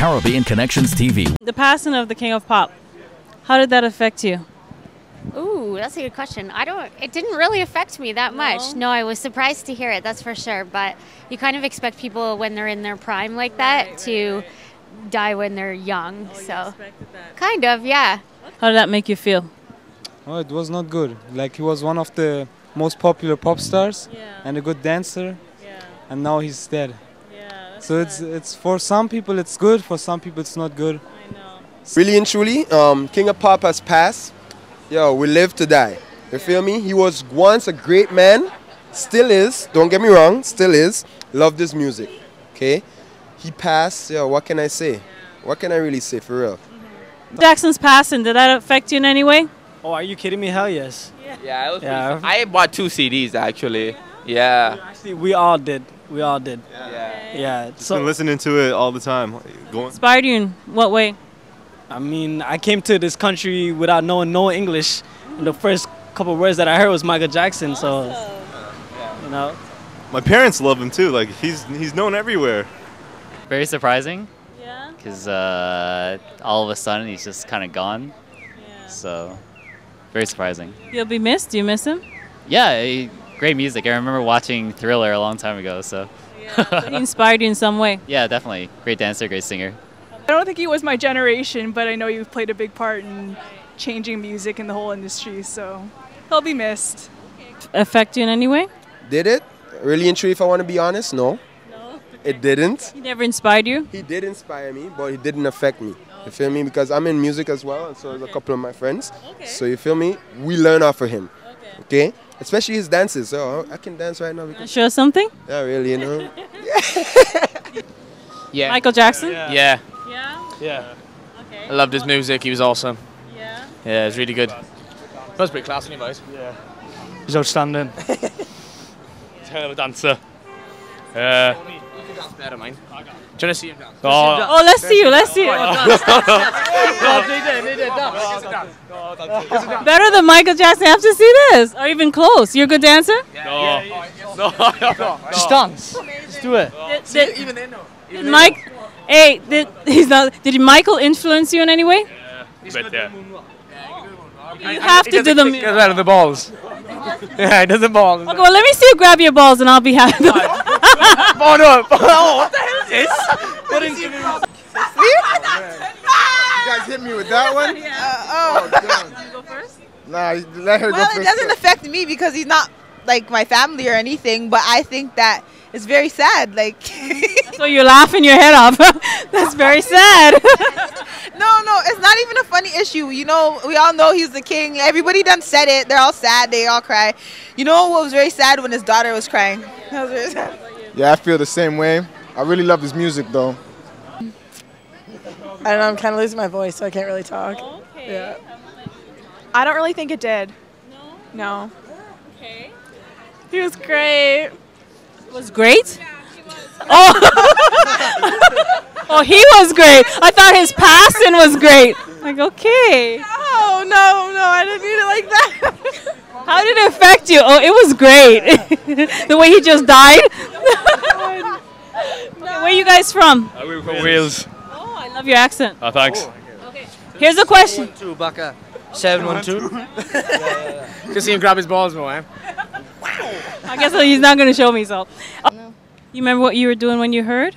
Caribbean Connections TV. The passing of the King of Pop, how did that affect you? Ooh, that's a good question. It didn't really affect me that much. No, I was surprised to hear it, that's for sure. But you kind of expect people when they're in their prime like that to die when they're young. Oh, so you expected that. Kind of, yeah. How did that make you feel? Oh, it was not good. Like, he was one of the most popular pop stars and a good dancer, and now he's dead. Yeah, so it's for some people it's good, for some people it's not good. I know. Really and truly, King of Pop has passed. Yo, we live to die. You feel me? He was once a great man, still is. Don't get me wrong, still is. Love this music, okay? He passed. Yo, what can I say? What can I really say for real? Jackson's passing, did that affect you in any way? Oh, are you kidding me? Hell yes. Yeah, I bought 2 CDs actually. Yeah. Actually, we all did. We all did. Yeah. Just been listening to it all the time. Inspired you in what way? I mean, I came to this country without knowing no English, and the first couple of words that I heard was Michael Jackson. Awesome. So, you know, my parents love him too. Like, he's known everywhere. Very surprising. Yeah. Because all of a sudden he's just kind of gone. Yeah. So, very surprising. You'll be missed. Do you miss him? Yeah. Great music. I remember watching Thriller a long time ago. So. Yeah. He inspired you in some way. Yeah, definitely. Great dancer. Great singer. I don't think he was my generation, but I know you've played a big part in changing music in the whole industry, so he'll be missed. Affect you in any way? Did it? Really and truly, if I want to be honest, no. No? It didn't. He never inspired you? He did inspire me, but he didn't affect me. Okay. You feel me? Because I'm in music as well, and so is a couple of my friends. Okay. So you feel me? We learn off of him. Okay? Especially his dances. So I can dance right now. Because show something? Not really, you know. Yeah. Michael Jackson? Yeah. Yeah. Okay. I loved his music. He was awesome. Yeah. Yeah, it was really good. That's pretty class, anyways. Yeah. He's outstanding. Terrible dancer. Do you want to see him dance? Oh, let's see you. Let's see you. Better than Michael Jackson. I have to see this. Or even close. You're a good dancer? No. Just dance. Just do it. Even then, no. Mike. Hey, did Michael influence you in any way? Yeah, but yeah. You have to do the moonwalk. He doesn't out of the balls. Yeah, he does the balls. Okay, well, let me see you grab your balls and I'll be happy. Oh, no. Oh, what the hell is this? What is it? You guys hit me with that one? Yeah. Oh, God. You go first? Nah, let her go first. Well, it doesn't affect me because he's not, like, my family or anything, but I think that it's very sad, like. So you're laughing your head off. That's very sad. No, it's not even a funny issue. You know, we all know he's the king. Everybody done said it. They're all sad. They all cry. You know what was very sad? When his daughter was crying. That was very sad. Yeah, I feel the same way. I really love his music, though. I don't know. I'm kind of losing my voice, so I can't really talk. Oh, okay. Yeah. I don't really think it did. No. Okay. He was great. Was great? Yeah, she was great. Oh. Oh, he was great. I thought his passing was great. Like, okay. No, I didn't mean it like that. How did it affect you? Oh, it was great. The way he just died. Okay, where are you guys from? We're from Wales. Oh, I love your accent. Oh, thanks. Okay. Here's a question. 712, Baka. 712. Just see him grab his balls more, eh? I guess he's not going to show me, so. No. You remember what you were doing when you heard?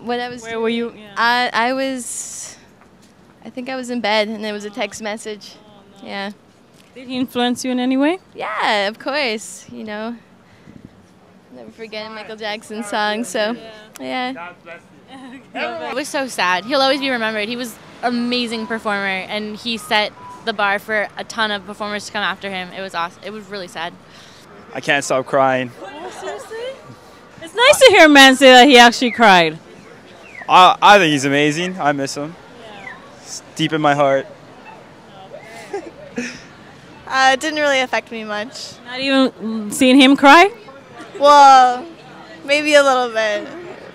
Where were you? Yeah. I think I was in bed, and there was a text message. Oh, no. Yeah. Did he influence you in any way? Yeah, of course. You know, never forget a Michael Jackson song, so, yeah. God bless you. It was so sad. He'll always be remembered. He was an amazing performer, and he set the bar for a ton of performers to come after him. It was awesome. It was really sad. I can't stop crying. Oh, seriously? It's nice to hear a man say that he actually cried. I think he's amazing. I miss him. Yeah. It's deep in my heart. Okay. It didn't really affect me much. Not even seeing him cry? Well, maybe a little bit.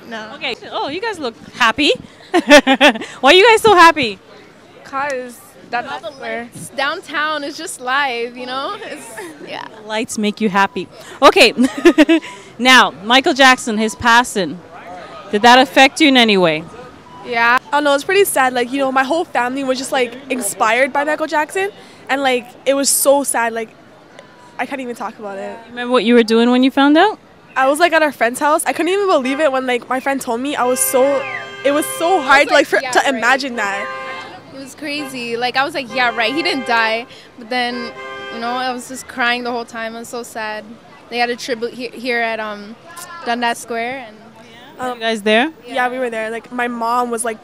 No. Okay. Oh, you guys look happy. Why are you guys so happy? Because it's downtown, it's just live, you know? Lights make you happy. Okay, now, Michael Jackson, his passing, did that affect you in any way? Yeah. I don't know, it's pretty sad, like, you know, my whole family was just, like, inspired by Michael Jackson, and, like, it was so sad, like, I can't even talk about it. You remember what you were doing when you found out? I was, like, at our friend's house. I couldn't even believe it when, like, my friend told me. I was so, it was so hard, like, to imagine that. It was crazy. Like, I was like, yeah, right, he didn't die, but then, you know, I was just crying the whole time. I was so sad. They had a tribute here at Dundas Square, and you guys there? Yeah, we were there. Like, my mom was like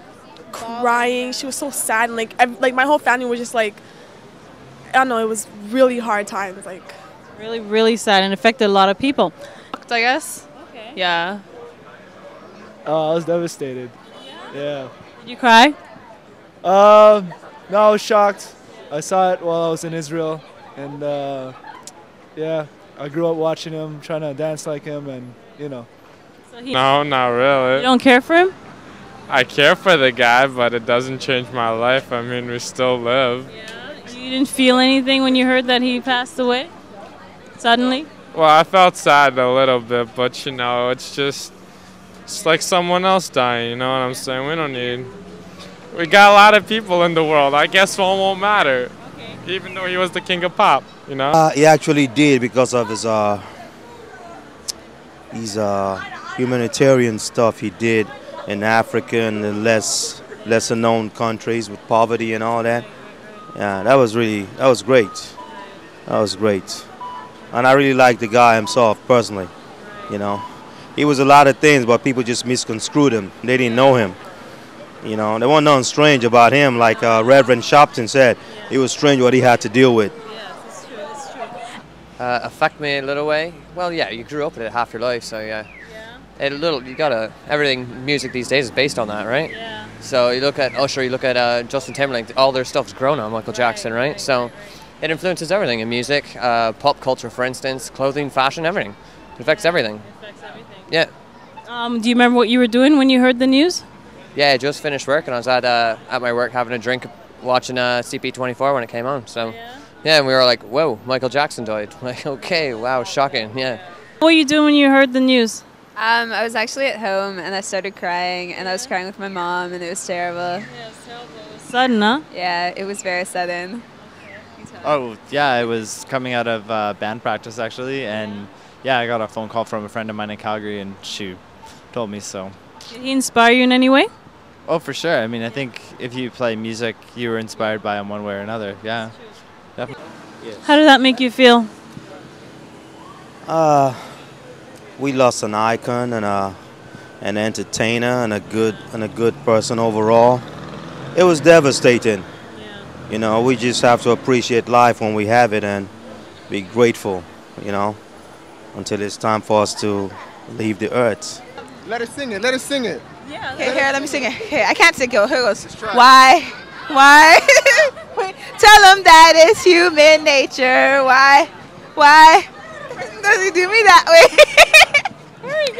crying. She was so sad, and like my whole family was just like, I don't know, it was really hard times, like really sad, and affected a lot of people, I guess. Okay. Yeah. I was devastated. Yeah. Did you cry? No, I was shocked. I saw it while I was in Israel, and yeah, I grew up watching him, trying to dance like him, and you know. No, not really. You don't care for him? I care for the guy, but it doesn't change my life. I mean, we still live. Yeah. You didn't feel anything when you heard that he passed away? Suddenly? Well, I felt sad a little bit, but you know, it's like someone else dying, you know what I'm saying? We got a lot of people in the world. I guess one won't matter. Okay. Even though he was the king of pop, you know? He actually did, because of his humanitarian stuff he did in Africa and the lesser known countries with poverty and all that. Yeah, that was great. That was great. And I really liked the guy himself personally, you know. He was a lot of things, but people just misconstrued him. They didn't know him, you know. There wasn't nothing strange about him. Like Reverend Shopton said, it was strange what he had to deal with. Yes, it's true, it's true. Affect me a little way. Well, yeah, you grew up with it half your life, so yeah. Everything music these days is based on that, right? Yeah. So you look at Usher, you look at Justin Timberlake, all their stuff's grown on Michael Jackson, right? So it influences everything in music, pop culture, for instance, clothing, fashion, everything. It affects everything. It affects everything. Yeah. Do you remember what you were doing when you heard the news? Yeah, I just finished work, and I was at my work having a drink, watching CP24 when it came on. So yeah, and we were like, whoa, Michael Jackson died. Like, okay, wow, shocking, yeah. What were you doing when you heard the news? I was actually at home, and I started crying, and I was crying with my mom, and it was terrible. Yeah, it was terrible. It was sudden, huh? Yeah, it was very sudden. Okay. Oh, yeah, I was coming out of band practice, actually, and yeah, I got a phone call from a friend of mine in Calgary, and she told me so. Did he inspire you in any way? Oh, for sure. I mean, I think if you play music, you were inspired by him one way or another, yeah. Definitely. How did that make you feel? We lost an icon and an entertainer and a good person overall. It was devastating. Yeah. You know, we just have to appreciate life when we have it and be grateful, you know, until it's time for us to leave the earth. Let us sing it, let us sing it. Yeah. Okay, here, let me sing it. Here, I can't sing it. Here goes. Why? Tell them that it's human nature. Why? Does he do me that way? Very good.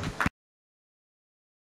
it.